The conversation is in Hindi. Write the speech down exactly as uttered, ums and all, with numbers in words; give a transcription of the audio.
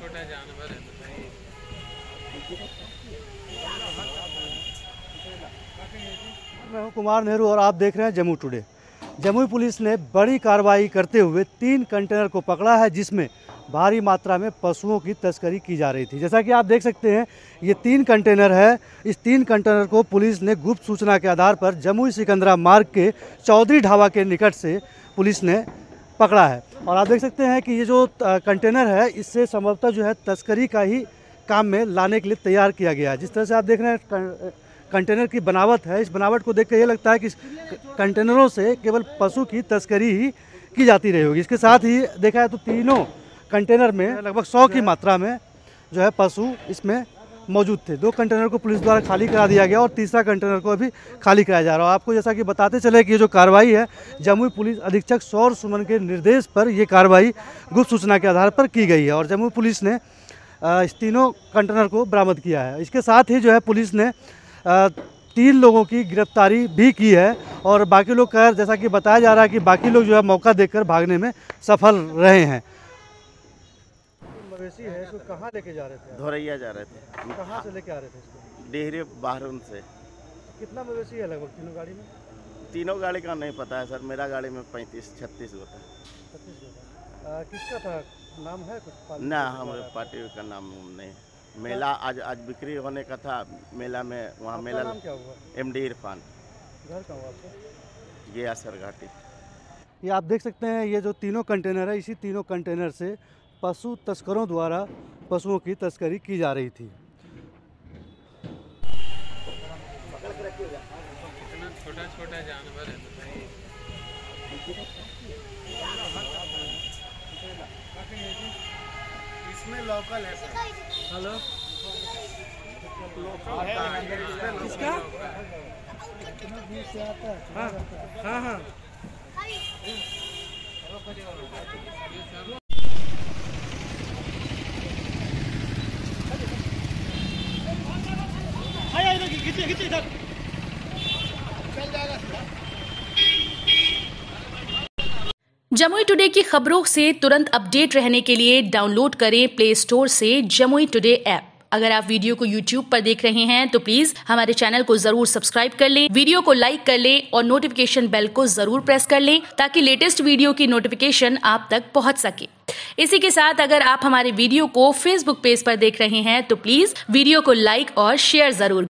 छोटा जानवर है। मैं हूँ कुमार नेहरू और आप देख रहे हैं जम्मू टुडे। जमुई पुलिस ने बड़ी कार्रवाई करते हुए तीन कंटेनर को पकड़ा है जिसमें भारी मात्रा में पशुओं की तस्करी की जा रही थी। जैसा कि आप देख सकते हैं ये तीन कंटेनर है। इस तीन कंटेनर को पुलिस ने गुप्त सूचना के आधार पर जमुई सिकंदरा मार्ग के चौधरी ढाबा के निकट से पुलिस ने पकड़ा है। और आप देख सकते हैं कि ये जो कंटेनर है इससे संभवतः जो है तस्करी का ही काम में लाने के लिए तैयार किया गया है। जिस तरह से आप देख रहे हैं कंटेनर की बनावट है, इस बनावट को देख कर ये लगता है कि कंटेनरों से केवल पशु की तस्करी ही की जाती रही होगी। इसके साथ ही देखा है तो तीनों कंटेनर में लगभग सौ की मात्रा में जो है पशु इसमें मौजूद थे। दो कंटेनर को पुलिस द्वारा खाली करा दिया गया और तीसरा कंटेनर को अभी खाली कराया जा रहा है। आपको जैसा कि बताते चले कि ये जो कार्रवाई है जमुई पुलिस अधीक्षक शोर्य सुमन के निर्देश पर ये कार्रवाई गुप्त सूचना के आधार पर की गई है और जमुई पुलिस ने इस तीनों कंटेनर को बरामद किया है। इसके साथ ही जो है पुलिस ने तीन लोगों की गिरफ्तारी भी की है और बाकी लोग कर जैसा कि बताया जा रहा है कि बाकी लोग जो है मौका देखकर भागने में सफल रहे हैं। मवेशी है इसको कहाँ लेके जा रहे थे? धोरैया जा रहे थे। कहाँ से लेके आ रहे थे इसको? डेहरे बारून से। कितना मवेशी है लगभग तीनों गाड़ी में? तीनों गाड़ी का नहीं पता है सर, मेरा गाड़ी में पैंतीस छत्तीस होता है। छत्तीस होता। किसका था नाम है कुछ? ना हमारे पार्टी का नाम नहीं। मेला आज आज बिक्री होने का था मेला में, वहाँ मेला नाम क्या हुआ? M D Irfan. घर कहाँ हुआ आपका? ये आशरगाटी। ये आप देख सकते हैं ये जो तीनों कंटेनर है इसी तीनों कंटेनर से पशु तस्करों द्वारा पशुओं की तस्करी की जा रही थी। कितना छोटा छोटा जानवर है इसमें। लोकल है सर। हेलो इसका हाँ हाँ हाँ खींचे खींचे इधर चल जाएगा। जमुई टुडे की खबरों से तुरंत अपडेट रहने के लिए डाउनलोड करें प्ले स्टोर से जमुई टुडे ऐप। अगर आप वीडियो को यूट्यूब पर देख रहे हैं तो प्लीज हमारे चैनल को जरूर सब्सक्राइब कर लें, वीडियो को लाइक कर लें और नोटिफिकेशन बेल को जरूर प्रेस कर लें ताकि लेटेस्ट वीडियो की नोटिफिकेशन आप तक पहुंच सके। इसी के साथ अगर आप हमारे वीडियो को फेसबुक पेज पर देख रहे हैं तो प्लीज वीडियो को लाइक और शेयर जरूर